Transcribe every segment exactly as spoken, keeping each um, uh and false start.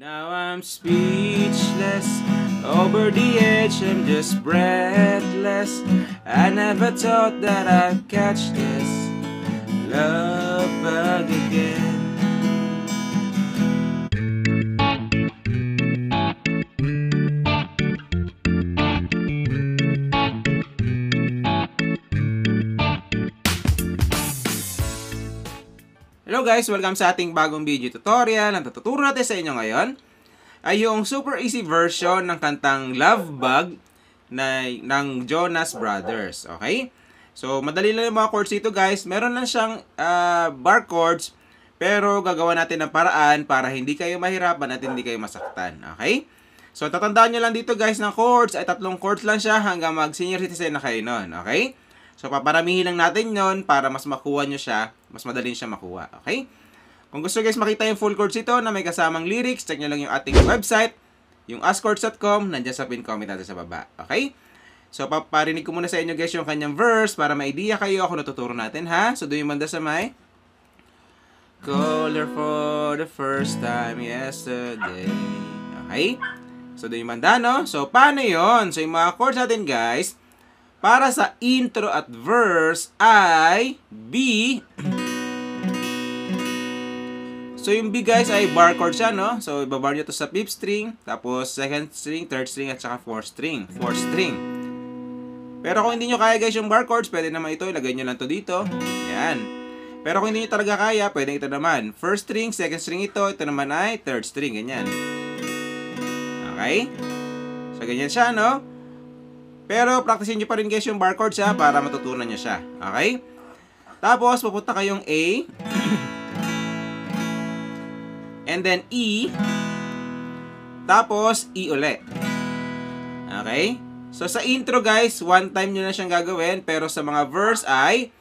Now I'm speechless, over the edge, I'm just breathless. I never thought that I'd catch this love bug again. Hello guys! Welcome sa ating bagong video tutorial. Ang tuturo natin sa inyo ngayon ay yung super easy version ng kantang Love Bug na, ng Jonas Brothers. Okay? So, madali lang yung mga chords dito guys. Meron lang siyang uh, bar chords, pero gagawa natin ng paraan para hindi kayo mahirapan at hindi kayo masaktan. Okay? So, tatandaan nyo lang dito guys ng chords ay tatlong chords lang siya hanggang mag senior citizen na kayo nun. Okay? So, paparamihin lang natin yon para mas makuha nyo siya, mas madaling siya makuha, okay? Kung gusto guys makita yung full chords ito na may kasamang lyrics, check nyo lang yung ating website, yung ask chords dot com, nandiyan sa pin comment natin sa baba, okay? So, paparinig ko muna sa inyo guys yung kanyang verse para may idea kayo kung natuturo natin, ha? So, doon yung banda sa may color for the first time yesterday, okay? So, doon yung banda, no? So, paano yun? So, yung mga chords natin guys, para sa intro at verse ay B. So yung B guys ay bar chord siya, no? So ibabar nyo to sa fifth string, tapos second string, third string, at saka fourth string. Fourth string. Pero kung hindi nyo kaya guys yung bar chords, pwede naman ito, ilagay nyo lang to dito. Yan. Pero kung hindi nyo talaga kaya, pwede ito naman. First string, second string ito, ito naman ay third string. Ganyan. Okay? So ganyan siya, no? Pero, practice nyo pa rin guys yung bar chords siya para matutunan nyo siya. Okay? Tapos, pupunta kayong A. And then E. Tapos, E ulit. Okay? So, sa intro guys, one time nyo na siyang gagawin. Pero sa mga verse ay,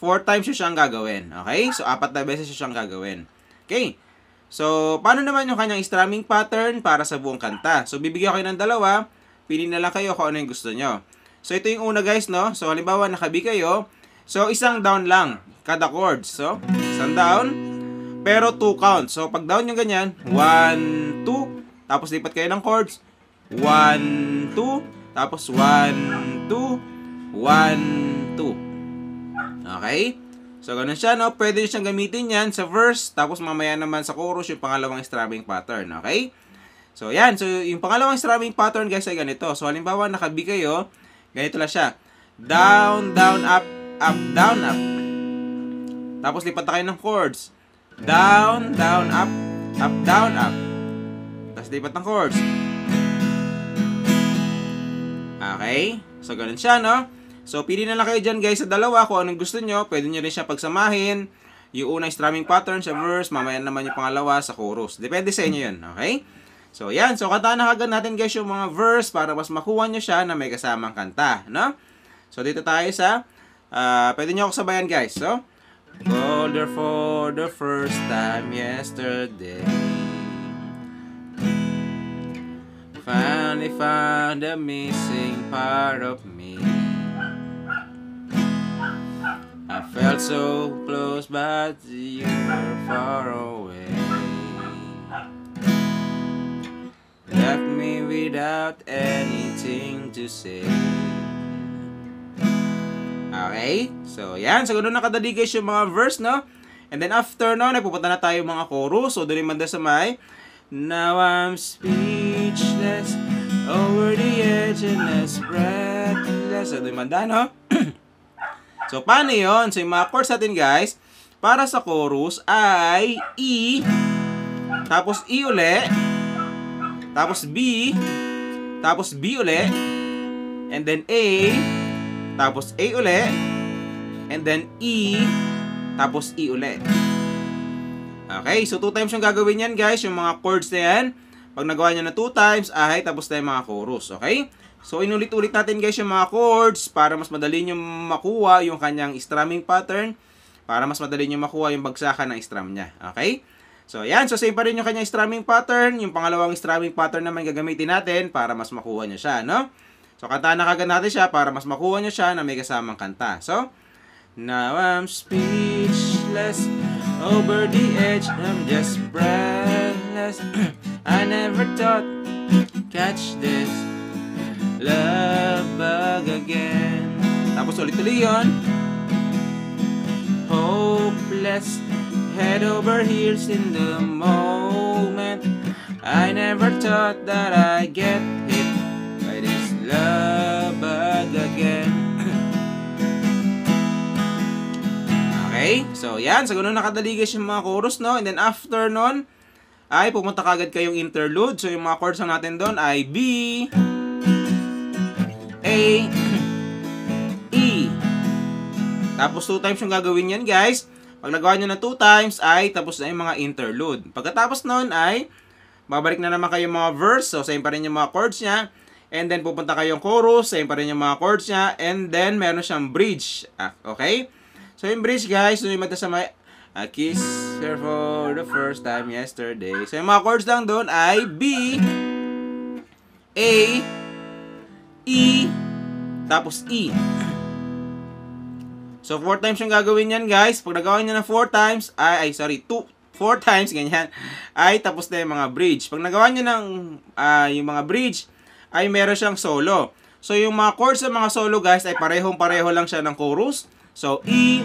four times nyo siyang gagawin. Okay? So, apat na beses nyo siyang gagawin. Okay? So, paano naman yung kanyang strumming pattern para sa buong kanta? So, bibigyan ko kayo ng dalawa. Pili na lang kayo kung ano yung gusto nyo. So, ito yung una guys, no? So, halimbawa, naka-B kayo. So, isang down lang. Kada chords. So, isang down. Pero, two counts. So, pag down yung ganyan, one, two. Tapos, lipat kayo ng chords. One, two. Tapos, one, two. One, two. Okay? So, ganun siya, no? Pwede nyo siyang gamitin yan sa verse. Tapos, mamaya naman sa chorus yung pangalawang strumming pattern. Okay? So, yan. So, yung pangalawang strumming pattern, guys, ay ganito. So, halimbawa, naka-B kayo. Ganito lang siya. Down, down, up, up, down, up. Tapos, lipat na kayo ng chords. Down, down, up, up, down, up. Tapos, lipat ng chords. Okay. So, ganun siya, no? So, pili na lang kayo dyan, guys, sa dalawa kung anong gusto nyo. Pwede nyo rin siya pagsamahin. Yung unang strumming pattern sa verse, mamaya naman yung pangalawa sa chorus. Depende sa inyo yun, okay? So, yan. So, kantaan na agad natin guys yung mga verse para mas makuha nyo siya na may kasamang kanta, no? So, dito tayo sa, uh, pwede nyo ako sabayan guys, so. Colder for the first time yesterday. Finally found the missing part of me. I felt so close but you were far away. Left me without anything to say. Okay? So, yan. So, ganun na kadali guys yung mga verse, no? And then, after, no, nagpupunta na tayo mga chorus. So, doon yung manda sa may Now I'm speechless, over the edge and as breathless. So, doon yung manda, no? So, paano yun? So, yung mga chords natin guys, para sa chorus ay E, tapos E ulit, tapos B, tapos B ulit, and then A, tapos A ulit, and then E, tapos E ulit. Okay, so two times yung gagawin yan guys, yung mga chords na yan. Pag nagawa nyo na two times, ay tapos na yung mga chorus, okay? So inulit-ulit natin guys yung mga chords para mas madali nyo makuha yung kanyang strumming pattern, para mas madali nyo makuha yung bagsakan ng strum niya, okay? So, yan. So, same pa rin yung kanyang strumming pattern. Yung pangalawang strumming pattern naman gagamitin natin para mas makuha nyo siya, no? So, kantaan na kagad natin siya para mas makuha nyo siya na may kasamang kanta. So, now I'm speechless, over the edge, I'm just breathless. I never thought I'd catch this love bug again. Tapos ulit-ulit yun. Hopeless, head over heels in the moment. I never thought that I'd get hit by this love bug again. Okay? So, yan. So, ganun nakadaligay siya mga chorus, no? And then, after nun, ay pumunta kagad kayong interlude. So, yung mga chords na natin doon ay B, A, E. Tapos, two times yung gagawin yan, guys. Pag nagawa nyo na two times, ay tapos na yung mga interlude. Pagkatapos nun, ay babalik na naman kayong mga verse. So, same pa rin yung mga chords niya. And then, pupunta kayong chorus. Same pa rin yung mga chords niya. And then, meron siyang bridge. Ah, okay? So, yung bridge, guys, lumimata sa may I kiss her for the first time yesterday. So, yung mga chords lang doon ay B, A, E, tapos E. So, four times yung gagawin yan, guys. Pag nagawa nyo na four times, ay, ay sorry, two, four times, ganyan, ay tapos na yung mga bridge. Pag nagawa nyo ng, uh, yung mga bridge, ay meron siyang solo. So, yung mga chords sa mga solo, guys, ay parehong-pareho lang siya ng chorus. So, E,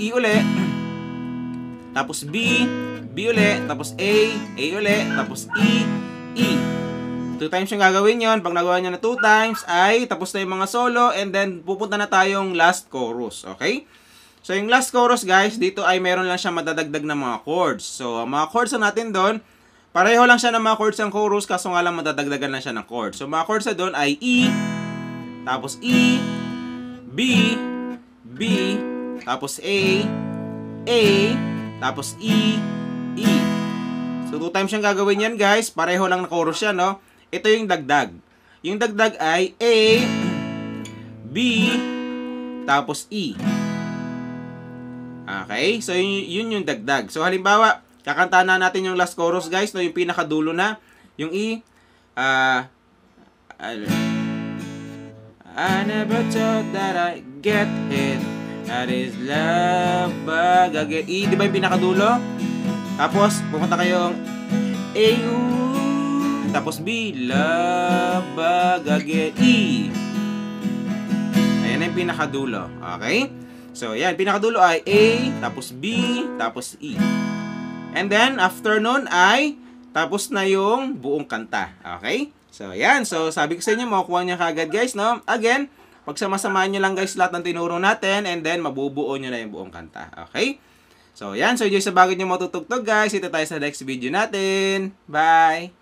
E uli, tapos B, B uli, tapos A, A uli, tapos E, E. Two times yung gagawin yun. Pag nagawa nyo na two times, ay tapos na yung mga solo, and then pupunta na tayong last chorus, okay? So, yung last chorus, guys, dito ay meron lang siya madadagdag na mga chords. So, ang mga chords na natin doon, pareho lang siya ng mga chords ng chorus, kaso nga lang madadagdagan lang siya ng chords. So, mga chords na doon ay E, tapos E, B, B, tapos A, A, tapos E, E. So, two times yung gagawin yan, guys. Pareho lang na chorus yan, no? Ito yung dagdag. Yung dagdag ay A, B, tapos E. Okay? So, yun yung dagdag. So, halimbawa, kakantaan na natin yung last chorus, guys, no? Yung pinakadulo na. Yung E, ah, uh, I never thought that I'd get hit at his love bug again. E, di ba yung pinakadulo? Tapos, pumunta kayong A, U, tapos B, love bug again, E. Ayan yung pinakadulo. Okay? So, yan. Pinakadulo ay A, tapos B, tapos E. And then, after nun ay tapos na yung buong kanta. Okay? So, ayan. So, sabi ko sa inyo, makukuha niya kagad, guys, no? Again, pagsama-samahan nyo lang, guys, lahat ng tinuro natin, and then, mabubuo nyo na yung buong kanta. Okay? So, ayan. So, yung sa bago nyo matutugtog, guys, ito tayo sa next video natin. Bye!